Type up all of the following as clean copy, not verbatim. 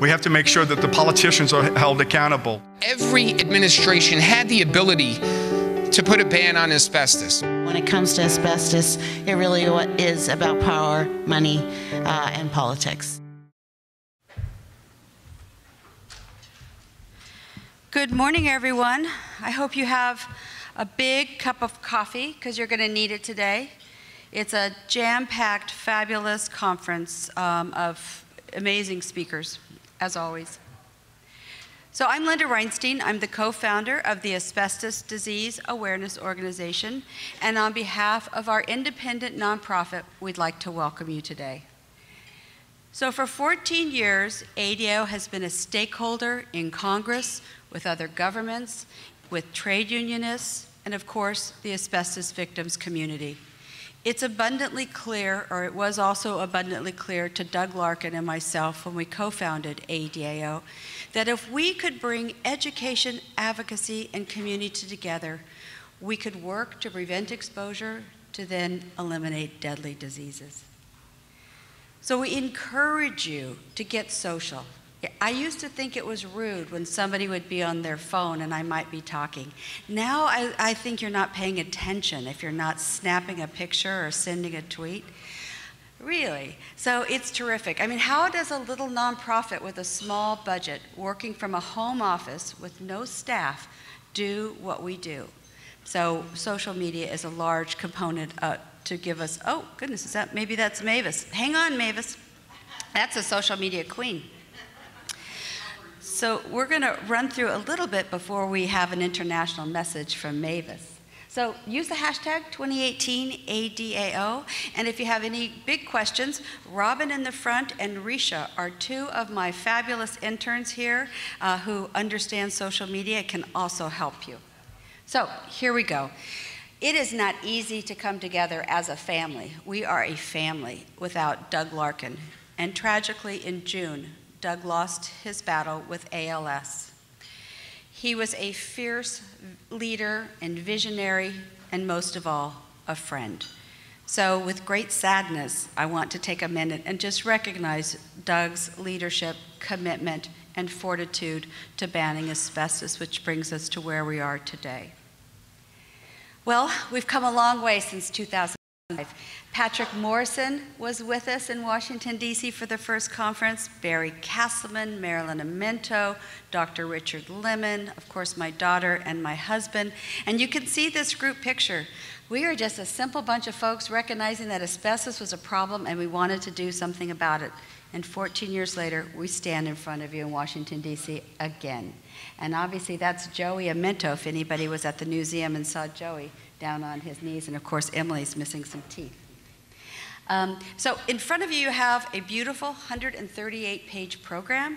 We have to make sure that the politicians are held accountable. Every administration had the ability to put a ban on asbestos. When it comes to asbestos, it really is about power, money, and politics. Good morning, everyone. I hope you have a big cup of coffee because you're going to need it today. It's a jam-packed, fabulous conference of amazing speakers, as always. So I'm Linda Reinstein. I'm the co-founder of the Asbestos Disease Awareness Organization, and on behalf of our independent nonprofit, we'd like to welcome you today. So for 14 years, ADO has been a stakeholder in Congress, with other governments, with trade unionists, and of course, the asbestos victims community. It's abundantly clear, or it was also abundantly clear to Doug Larkin and myself when we co-founded ADAO, that if we could bring education, advocacy, and community together, we could work to prevent exposure to then eliminate deadly diseases. So we encourage you to get social. I used to think it was rude when somebody would be on their phone and I might be talking. Now I think you're not paying attention if you're not snapping a picture or sending a tweet. Really, so it's terrific. I mean, how does a little nonprofit with a small budget working from a home office with no staff do what we do? So social media is a large component to give us, oh goodness, is that, maybe that's Mavis. Hang on, Mavis. That's a social media queen. So we're going to run through a little bit before we have an international message from Mavis. So use the hashtag 2018ADAO, and if you have any big questions, Robin in the front and Risha are two of my fabulous interns here who understand social media and can also help you. So here we go. It is not easy to come together as a family. We are a family without Doug Larkin, and tragically in June, Doug lost his battle with ALS. He was a fierce leader and visionary, and most of all, a friend. So with great sadness, I want to take a minute and just recognize Doug's leadership, commitment, and fortitude to banning asbestos, which brings us to where we are today. Well, we've come a long way since 2000. Patrick Morrison was with us in Washington, D.C. for the first conference, Barry Castleman, Marilyn Amento, Dr. Richard Lemon, of course my daughter and my husband, and you can see this group picture. We are just a simple bunch of folks recognizing that asbestos was a problem and we wanted to do something about it. And 14 years later, we stand in front of you in Washington, D.C. again. And obviously that's Joey Amento, if anybody was at the Newseum and saw Joey down on his knees, and of course Emily's missing some teeth. So in front of you, you have a beautiful 138-page program.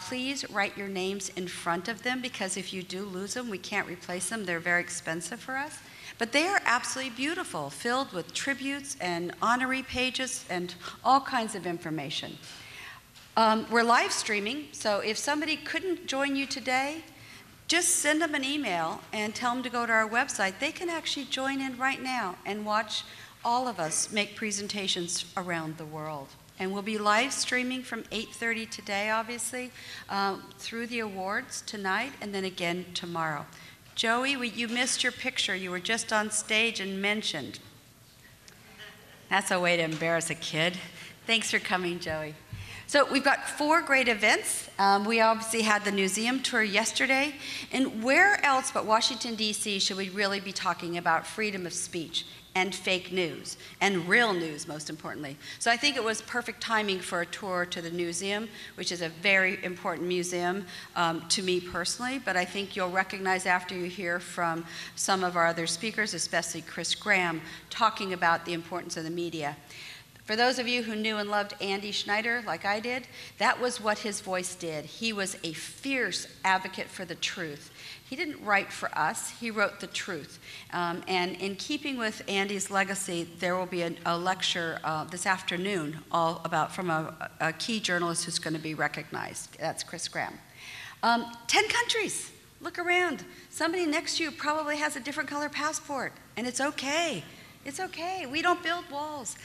Please write your names in front of them, because if you do lose them, we can't replace them. They're very expensive for us. But they are absolutely beautiful, filled with tributes and honorary pages and all kinds of information. We're live streaming, so if somebody couldn't join you today, just send them an email and tell them to go to our website. They can actually join in right now and watch all of us make presentations around the world. And we'll be live streaming from 8:30 today, obviously, through the awards tonight and then again tomorrow. Joey, you missed your picture. You were just on stage and mentioned. That's a way to embarrass a kid. Thanks for coming, Joey. So we've got four great events. We obviously had the Newseum tour yesterday. And where else but Washington, D.C. should we really be talking about freedom of speech and fake news, and real news, most importantly. So I think it was perfect timing for a tour to the Newseum, which is a very important museum to me personally, but I think you'll recognize after you hear from some of our other speakers, especially Chris Graham, talking about the importance of the media. For those of you who knew and loved Andy Schneider, like I did, that was what his voice did. He was a fierce advocate for the truth. He didn't write for us, he wrote the truth. And in keeping with Andy's legacy, there will be a lecture this afternoon all about from a key journalist who's going to be recognized. That's Chris Graham. 10 countries, look around. Somebody next to you probably has a different color passport, and it's okay. It's okay, we don't build walls.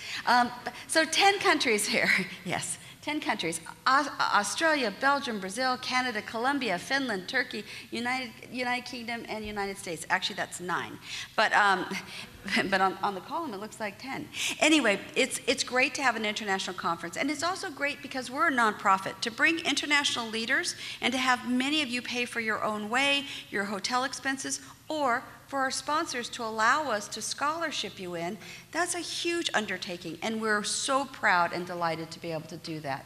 So 10 countries here, yes, 10 countries, Australia, Belgium, Brazil, Canada, Colombia, Finland, Turkey, United Kingdom, and United States. Actually, that's 9. But on the column, it looks like 10. Anyway, it's great to have an international conference. And it's also great because we're a nonprofit, to bring international leaders and to have many of you pay for your own way, your hotel expenses, or for our sponsors to allow us to scholarship you in. That's a huge undertaking, and we're so proud and delighted to be able to do that.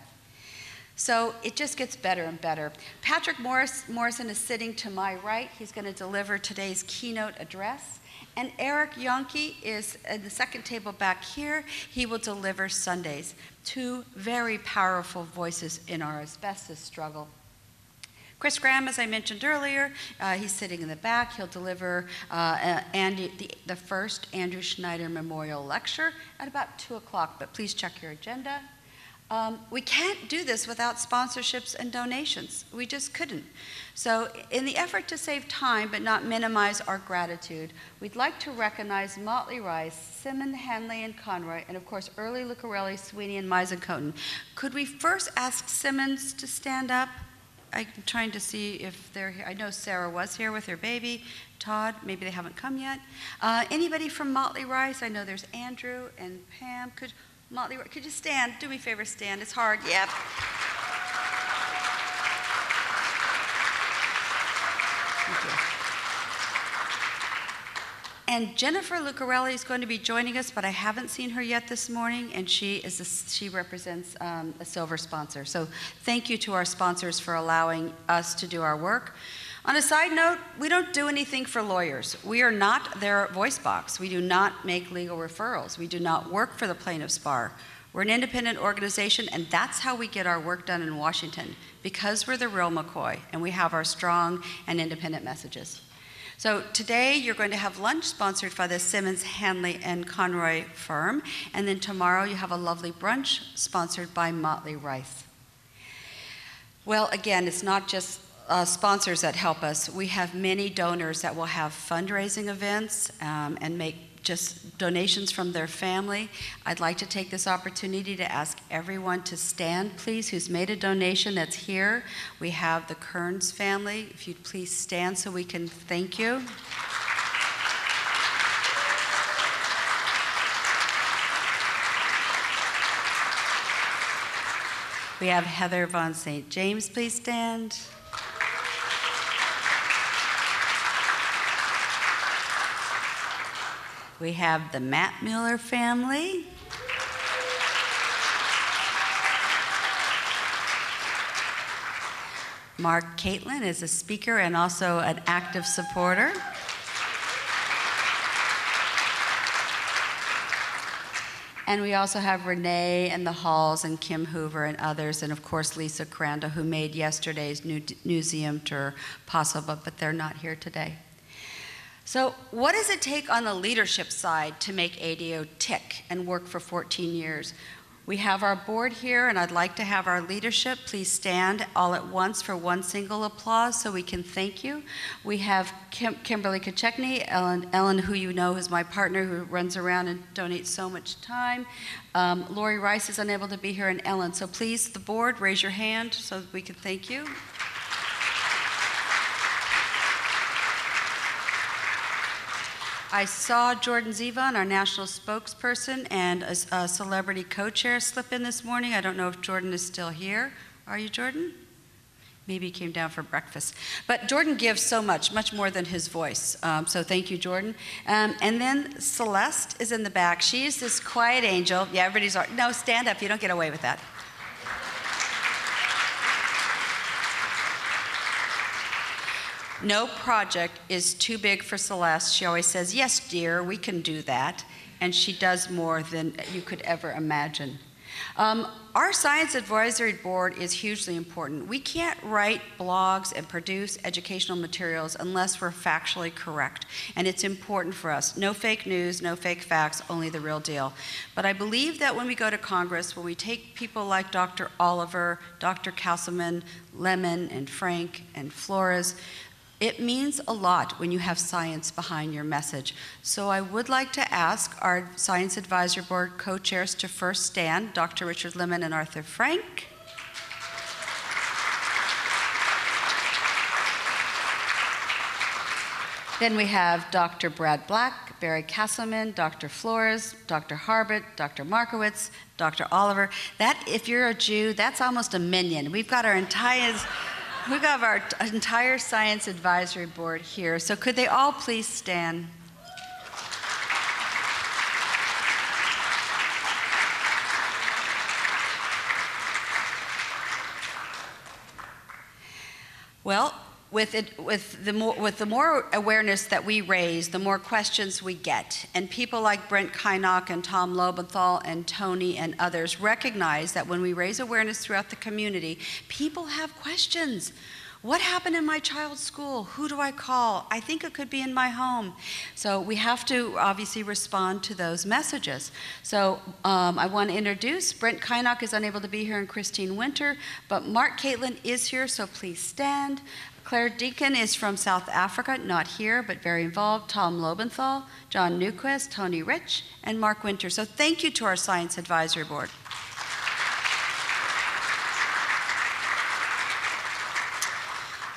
So it just gets better and better. Patrick Morrison is sitting to my right. He's going to deliver today's keynote address. And Eric Yonke is at the second table back here. He will deliver Sundays. 2 very powerful voices in our asbestos struggle. Chris Graham, as I mentioned earlier, he's sitting in the back. He'll deliver the first Andrew Schneider Memorial Lecture at about 2 o'clock, but please check your agenda. We can't do this without sponsorships and donations. We just couldn't. So in the effort to save time but not minimize our gratitude, we'd like to recognize Motley Rice, Simmons, Henley, and Conroy, and of course, Early Lucarelli, Sweeney, and Mizen-Coten. Could we first ask Simmons to stand up? I'm trying to see if they're here. I know Sarah was here with her baby, Todd. Maybe they haven't come yet. Anybody from Motley Rice? I know there's Andrew and Pam. Motley, could you stand? Do me a favor, stand. It's hard. Yep. And Jennifer Lucarelli is going to be joining us, but I haven't seen her yet this morning, and she represents a silver sponsor. So thank you to our sponsors for allowing us to do our work. On a side note, we don't do anything for lawyers. We are not their voice box. We do not make legal referrals. We do not work for the plaintiff's bar. We're an independent organization, and that's how we get our work done in Washington, because we're the real McCoy, and we have our strong and independent messages. So today, you're going to have lunch sponsored by the Simmons, Henley, and Conroy firm, and then tomorrow you have a lovely brunch sponsored by Motley Rice. Well, again, it's not just sponsors that help us. We have many donors that will have fundraising events and make just donations from their family. I'd like to take this opportunity to ask everyone to stand, please, who's made a donation that's here. We have the Kearns family. If you'd please stand so we can thank you. We have Heather Von St. James, please stand. We have the Matt Mueller family. Mark Caitlin is a speaker and also an active supporter. And we also have Renee and the Halls and Kim Hoover and others, and of course Lisa Crandall, who made yesterday's Newseum tour possible, but they're not here today. So what does it take on the leadership side to make ADO tick and work for 14 years? We have our board here, and I'd like to have our leadership please stand all at once for one single applause so we can thank you. We have Kimberly Kochechny, Ellen, who you know is my partner, who runs around and donates so much time. Lori Rice is unable to be here, and Ellen. So please, the board, raise your hand so that we can thank you. I saw Jordan Zevon, our national spokesperson, and a celebrity co-chair slip in this morning. I don't know if Jordan is still here. Are you, Jordan? Maybe he came down for breakfast. But Jordan gives so much, much more than his voice. So thank you, Jordan. And then Celeste is in the back. She is this quiet angel. Yeah, everybody's like, no, stand up. You don't get away with that. No project is too big for Celeste. She always says, yes, dear, we can do that. And she does more than you could ever imagine. Our Science Advisory Board is hugely important. We can't write blogs and produce educational materials unless we're factually correct. And it's important for us. No fake news, no fake facts, only the real deal. But I believe that when we go to Congress, when we take people like Dr. Oliver, Dr. Castleman, Lemon, and Frank, and Flores, It means a lot when you have science behind your message. So I would like to ask our Science Advisory Board co-chairs to first stand, Dr. Richard Lemon and Arthur Frank. Then we have Dr. Brad Black, Barry Castleman, Dr. Flores, Dr. Harbert, Dr. Markowitz, Dr. Oliver. That, if you're a Jew, that's almost a minion. We've got our entire, Science Advisory Board here. So could they all please stand? Well, With the more awareness that we raise, the more questions we get. And people like Brent Kynock and Tom Lobenthal and Tony and others recognize that when we raise awareness throughout the community, people have questions. What happened in my child's school? Who do I call? I think it could be in my home. So we have to obviously respond to those messages. So I want to introduce, Brent Kynock is unable to be here and Christine Winter, but Mark Caitlin is here, so please stand. Claire Deacon is from South Africa, not here, but very involved. Tom Lobenthal, John Newquist, Tony Rich, and Mark Winter. So thank you to our Science Advisory Board.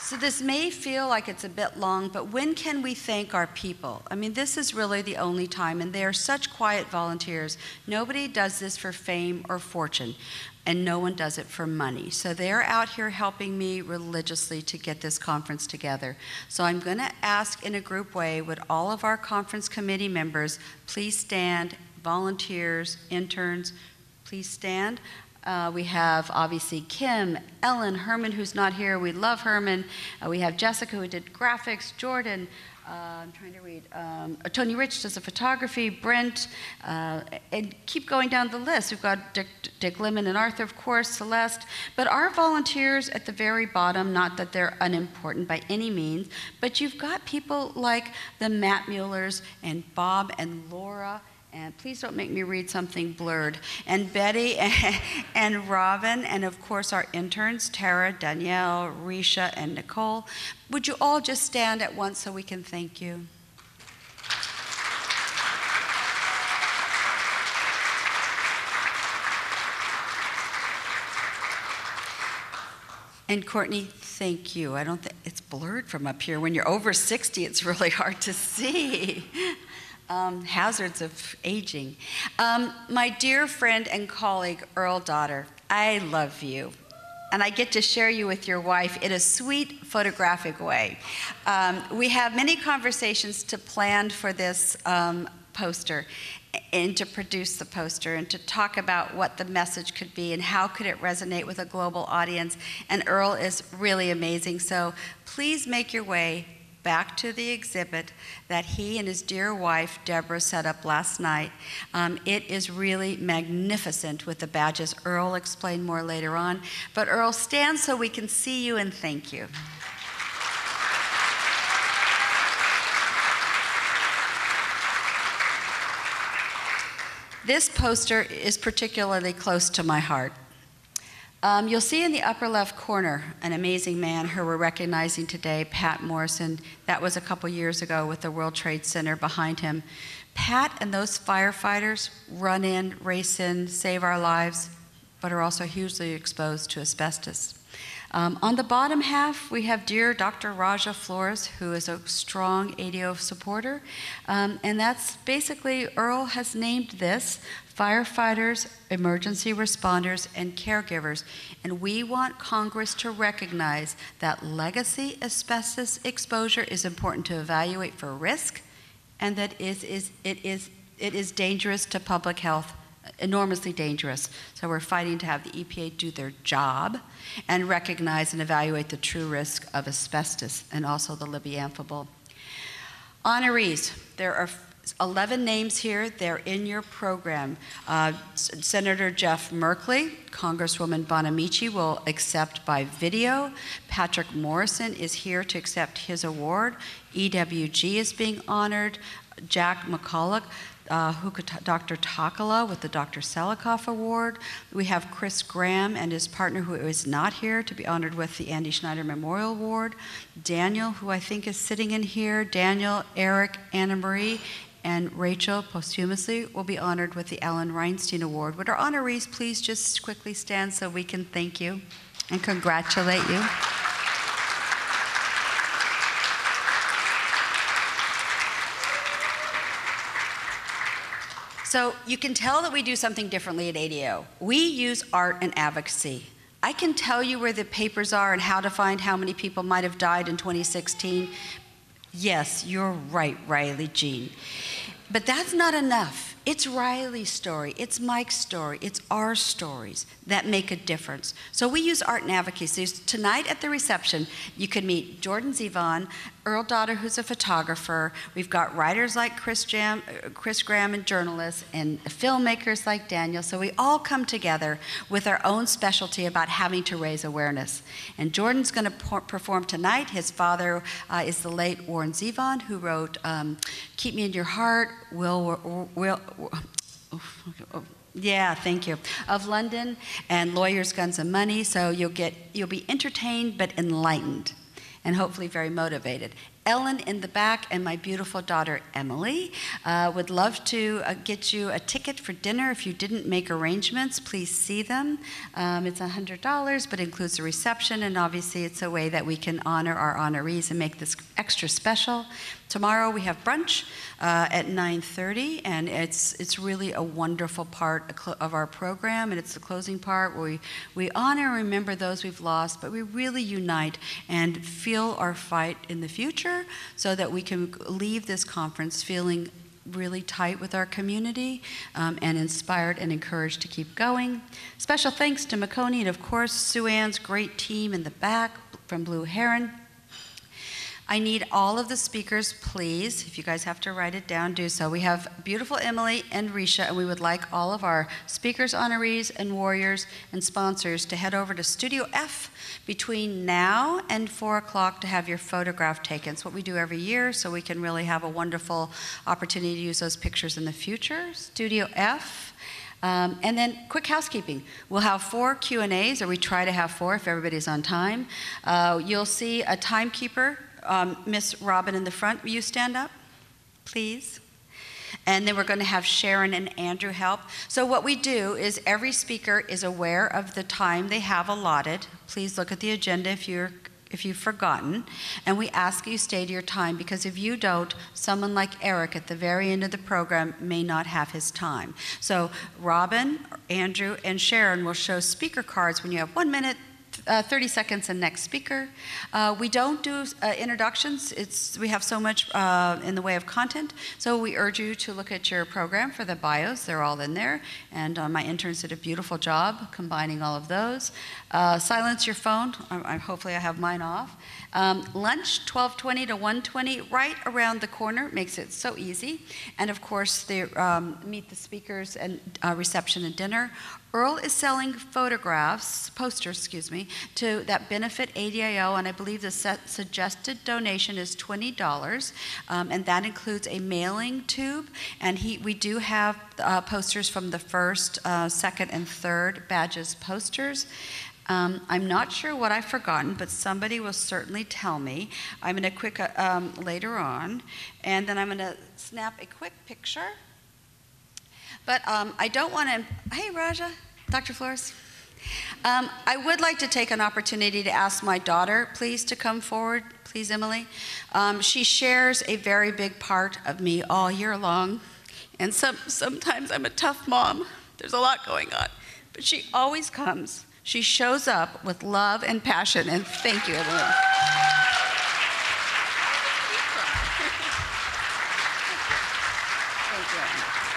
So this may feel like it's a bit long, but when can we thank our people? I mean, this is really the only time, and they are such quiet volunteers. Nobody does this for fame or fortune, and no one does it for money. So they're out here helping me religiously to get this conference together. So I'm going to ask in a group way, would all of our conference committee members please stand, volunteers, interns, please stand. We have, obviously, Kim, Ellen, Herman, who's not here. We love Herman. We have Jessica, who did graphics, Jordan, I'm trying to read, Tony Rich does the photography, Brent, and keep going down the list. We've got Dick Lemon and Arthur, of course, Celeste. But our volunteers at the very bottom, not that they're unimportant by any means, but you've got people like the Matt Muellers and Bob and Laura. And please don't make me read something blurred. And Betty and Robin, and of course our interns, Tara, Danielle, Risha, and Nicole. Would you all just stand at once so we can thank you? And Courtney, thank you. I don't think it's blurred from up here. When you're over 60, it's really hard to see. Hazards of aging. My dear friend and colleague, Earl Dotter, I love you. And I get to share you with your wife in a sweet, photographic way. We have many conversations to plan for this poster, and to produce the poster, and to talk about what the message could be and how could it resonate with a global audience. And Earl is really amazing, so please make your way back to the exhibit that he and his dear wife, Deborah, set up last night. It is really magnificent with the badges. Earl will explain more later on. But Earl, stand so we can see you and thank you. This poster is particularly close to my heart. You'll see in the upper left corner an amazing man who we're recognizing today, Pat Morrison. That was a couple years ago with the World Trade Center behind him. Pat and those firefighters run in, race in, save our lives, but are also hugely exposed to asbestos. On the bottom half, we have dear Dr. Raja Flores, who is a strong ADO supporter. And that's basically, Earl has named this firefighters, emergency responders, and caregivers. And we want Congress to recognize that legacy asbestos exposure is important to evaluate for risk, and that it is dangerous to public health. Enormously dangerous. So we're fighting to have the EPA do their job and recognize and evaluate the true risk of asbestos and also the libyanthable. Honorees, there are 11 names here. They're in your program. Senator Jeff Merkley, Congresswoman Bonamici will accept by video. Patrick Morrison is here to accept his award. EWG is being honored. Jack McCulloch. Dr. Takala with the Dr. Selikoff Award. We have Chris Graham and his partner, who is not here, to be honored with the Andy Schneider Memorial Award. Daniel, who I think is sitting in here, Daniel, Eric, Anna-Marie, and Rachel posthumously will be honored with the Ellen Reinstein Award. Would our honorees please just quickly stand so we can thank you and congratulate you. So you can tell that we do something differently at ADO. We use art and advocacy. I can tell you where the papers are and how to find how many people might have died in 2016. Yes, you're right, Riley Jean. But that's not enough. It's Riley's story, it's Mike's story, it's our stories that make a difference. So we use art and advocacy. So tonight at the reception, you can meet Jordan Zevon, Earl Dotter, who's a photographer. We've got writers like Chris Graham and journalists, and filmmakers like Daniel. So we all come together with our own specialty about having to raise awareness. And Jordan's going to perform tonight. His father is the late Warren Zevon, who wrote Keep Me in Your Heart, of London, and Lawyers, Guns, and Money. So you'll be entertained but enlightened, and hopefully very motivated. Ellen in the back and my beautiful daughter Emily would love to get you a ticket for dinner. If you didn't make arrangements, please see them. It's $100, but includes a reception, and obviously it's a way that we can honor our honorees and make this extra special. Tomorrow we have brunch at 9:30, and it's really a wonderful part of our program, and it's the closing part where we honor and remember those we've lost, but we really unite and feel our fight in the future so that we can leave this conference feeling really tight with our community and inspired and encouraged to keep going. Special thanks to Maconi and, of course, Sue Ann's great team in the back from Blue Heron. I need all of the speakers, please. If you guys have to write it down, do so. We have beautiful Emily and Risha, and we would like all of our speakers, honorees, and warriors, and sponsors to head over to Studio F between now and 4 o'clock to have your photograph taken. It's what we do every year, so we can really have a wonderful opportunity to use those pictures in the future. Studio F. And then quick housekeeping. We'll have 4 Q&As, or we try to have 4 if everybody's on time. You'll see a timekeeper. Miss Robin in the front, will you stand up, please? And then we're going to have Sharon and Andrew help. So what we do is every speaker is aware of the time they have allotted. Please look at the agenda if you've forgotten, and we ask you stay to your time, because if you don't, someone like Eric at the very end of the program may not have his time. So Robin, Andrew, and Sharon will show speaker cards when you have 1 minute, 30 seconds, and next speaker. We don't do introductions. We have so much in the way of content, so we urge you to look at your program for the bios. They're all in there, and my interns did a beautiful job combining all of those. Silence your phone. Hopefully I have mine off. Lunch, 12:20 to 1:20, right around the corner. Makes it so easy. And of course, they meet the speakers and reception and dinner. Earl is selling posters, to that benefit ADIO, and I believe the suggested donation is $20, and that includes a mailing tube. And we do have posters from the first, second, and third badges posters. I'm not sure what I've forgotten, but somebody will certainly tell me. I'm going to later on, and then I'm going to snap a quick picture. But I don't want to, hey Raja, Dr. Flores. I would like to take an opportunity to ask my daughter, please, to come forward. Please, Emily. She shares a very big part of me all year long. And sometimes I'm a tough mom. There's a lot going on. But she always comes. She shows up with love and passion. And thank you, Emily. Thank you.